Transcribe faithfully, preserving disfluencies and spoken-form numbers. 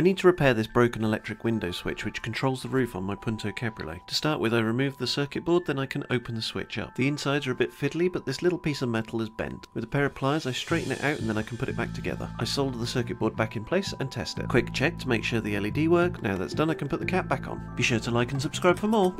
I need to repair this broken electric window switch which controls the roof on my Punto Cabriolet. To start with, I remove the circuit board, then I can open the switch up. The insides are a bit fiddly, but this little piece of metal is bent. With a pair of pliers, I straighten it out and then I can put it back together. I solder the circuit board back in place and test it. Quick check to make sure the L E D works. Now that's done, I can put the cap back on. Be sure to like and subscribe for more.